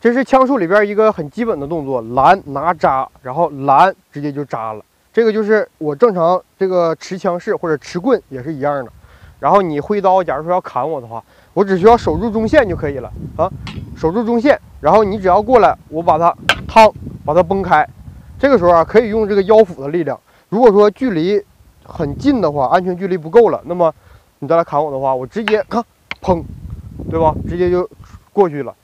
这是枪术里边一个很基本的动作，拦拿扎，然后拦直接就扎了。这个就是我正常这个持枪式或者持棍也是一样的。然后你挥刀，假如说要砍我的话，我只需要守住中线就可以了啊，守住中线。然后你只要过来，我把它趟，把它崩开。这个时候啊，可以用这个腰腹的力量。如果说距离很近的话，安全距离不够了，那么你再来砍我的话，我直接看，砰，对吧？直接就过去了。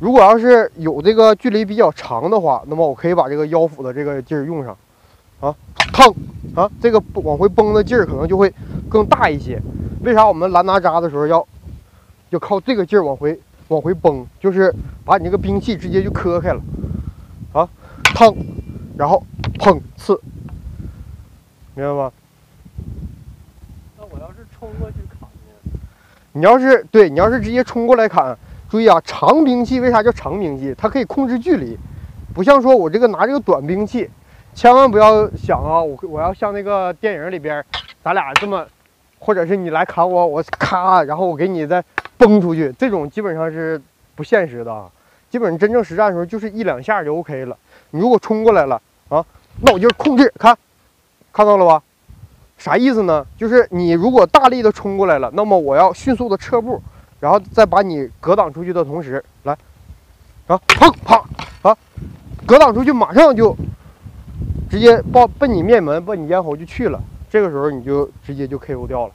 如果要是有这个距离比较长的话，那么我可以把这个腰腹的这个劲儿用上，啊，烫啊，这个往回崩的劲儿可能就会更大一些。为啥我们拦拿扎的时候要靠这个劲儿往回崩？就是把你这个兵器直接就磕开了，啊，烫，然后砰刺，明白吗？那我要是冲过去砍呢？你要是直接冲过来砍。 注意啊，长兵器为啥叫长兵器？它可以控制距离，不像说我这个拿这个短兵器，千万不要想啊，我要像那个电影里边，咱俩这么，或者是你来砍我，我咔，然后我给你再崩出去，这种基本上是不现实的啊。基本上真正实战的时候，就是一两下就 OK 了。你如果冲过来了啊，那我就控制，看到了吧？啥意思呢？就是你如果大力的冲过来了，那么我要迅速的撤步。 然后再把你格挡出去的同时，来，啊，砰啪啊，格挡出去，马上就直接奔你面门，奔你咽喉就去了。这个时候你就直接就 KO 掉了。